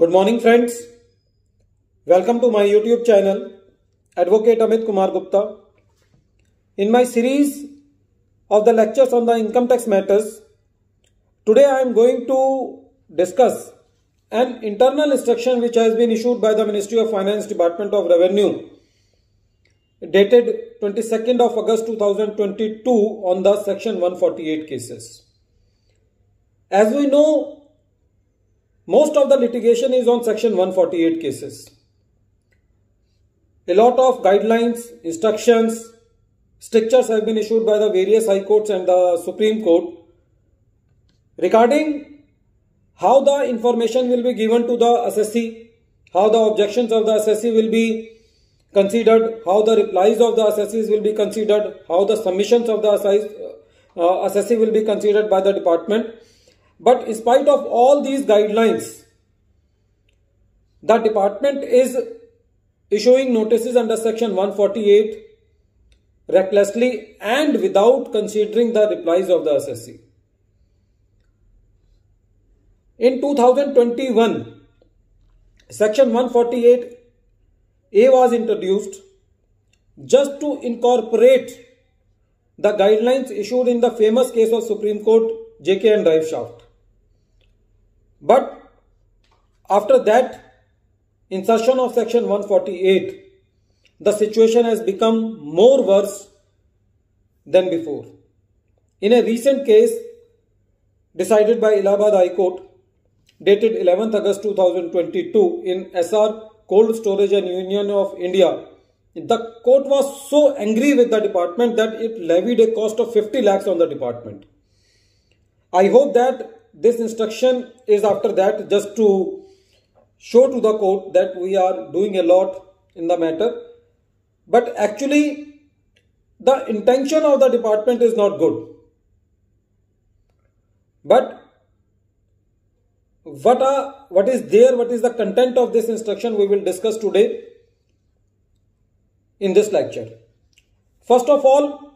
Good morning friends, welcome to my YouTube channel advocate Amit Kumar Gupta. In my series of the lectures on the income tax matters, today I am going to discuss an internal instruction which has been issued by the ministry of finance, department of revenue, dated 22nd of August 2022 on the Section 148 cases. As we know, most of the litigation is on Section 148 cases. A lot of guidelines, instructions, strictures have been issued by the various high courts and the Supreme Court regarding how the information will be given to the assessee, how the objections of the assessee will be considered, how the replies of the assessees will be considered, how the submissions of the assessee will be considered by the department. But in spite of all these guidelines, the department is issuing notices under Section 148 recklessly and without considering the replies of the assessee. In 2021, Section 148A was introduced just to incorporate the guidelines issued in the famous case of Supreme Court JK and Drive Shaft. But after that insertion of Section 148, the situation has become more worse than before. In a recent case decided by Allahabad High Court, dated 11th August 2022 in SR Cold Storage and Union of India, the court was so angry with the department that it levied a cost of 50 lakhs on the department. I hope that this instruction is after that just to show to the court that we are doing a lot in the matter. But actually, the intention of the department is not good. But what is the content of this instruction we will discuss today in this lecture. First of all,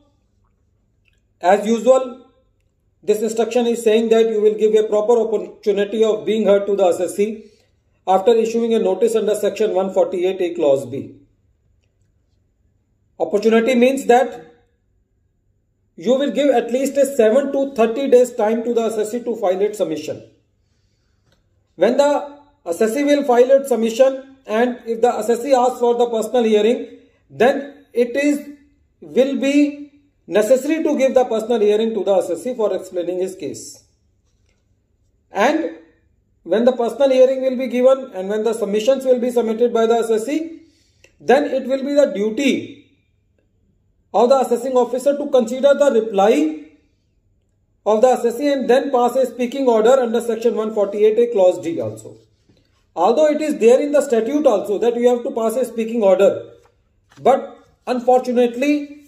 as usual, this instruction is saying that you will give a proper opportunity of being heard to the assessee after issuing a notice under Section 148A clause b. Opportunity means that you will give at least a 7 to 30 days time to the assessee to file its submission. When the assessee will file its submission, and if the assessee asks for the personal hearing, then it will be necessary to give the personal hearing to the assessee for explaining his case. And when the personal hearing will be given and when the submissions will be submitted by the assessee, then it will be the duty of the assessing officer to consider the reply of the assessee and then pass a speaking order under Section 148A clause d also. Although it is there in the statute also that you have to pass a speaking order, but unfortunately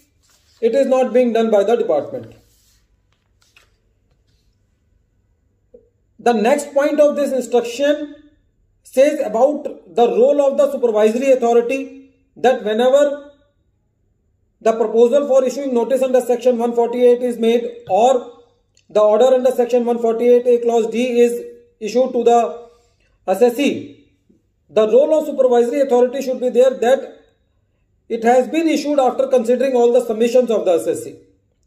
it is not being done by the department. The next point of this instruction says about the role of the supervisory authority, that whenever the proposal for issuing notice under Section 148 is made or the order under Section 148A clause d is issued to the assessee, the role of supervisory authority should be there that it has been issued after considering all the submissions of the assessee.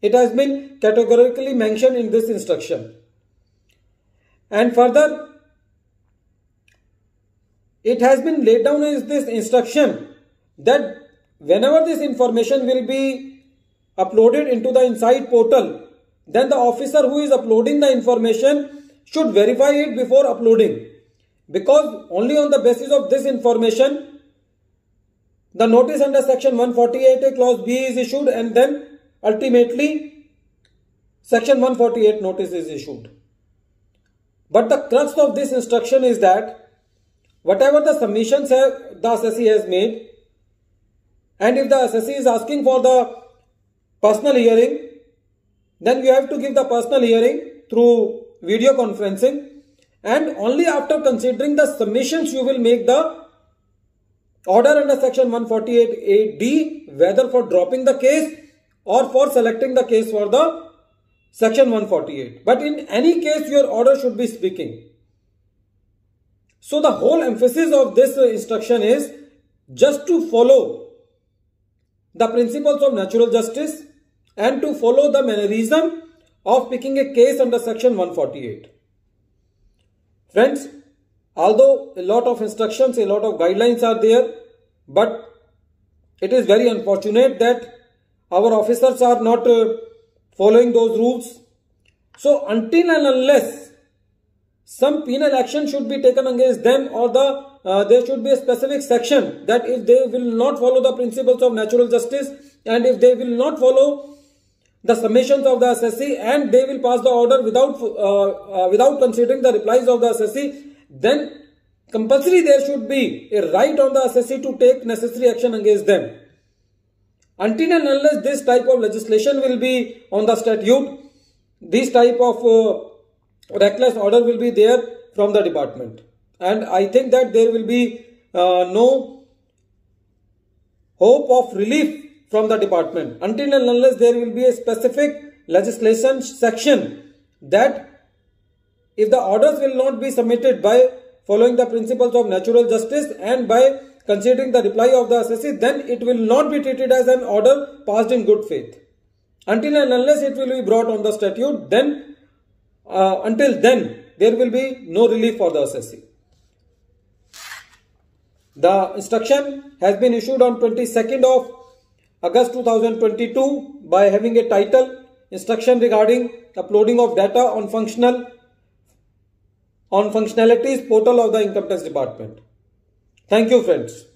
It has been categorically mentioned in this instruction. And further, it has been laid down in this instruction that whenever this information will be uploaded into the inside portal, then the officer who is uploading the information should verify it before uploading, because only on the basis of this information the notice under Section 148A clause b is issued, and then ultimately Section 148 notice is issued. But the crux of this instruction is that whatever the submissions the assessee has made, and if the assessee is asking for the personal hearing, then you have to give the personal hearing through video conferencing, and only after considering the submissions you will make the order under Section 148 AD, whether for dropping the case or for selecting the case for the Section 148. But in any case, your order should be speaking. So the whole emphasis of this instruction is just to follow the principles of natural justice and to follow the mannerism of picking a case under Section 148. Friends, although a lot of instructions, a lot of guidelines are there, but it is very unfortunate that our officers are not following those rules. So until and unless some penal action should be taken against them, or there should be a specific section that if they will not follow the principles of natural justice and if they will not follow the submissions of the assessee and they will pass the order without considering the replies of the assessee, then compulsory there should be a right on the assessee to take necessary action against them. Until and unless this type of legislation will be on the statute, this type of reckless order will be there from the department, and I think that there will be no hope of relief from the department until and unless there will be a specific legislation section that if the orders will not be submitted by following the principles of natural justice and by considering the reply of the assessee, then it will not be treated as an order passed in good faith. Until and unless it will be brought on the statute, then until then there will be no relief for the assessee. The instruction has been issued on 22nd of August 2022 by having a title, Instruction Regarding Uploading of Data on Functionalities Portal of the Income Tax Department. Thank you, friends.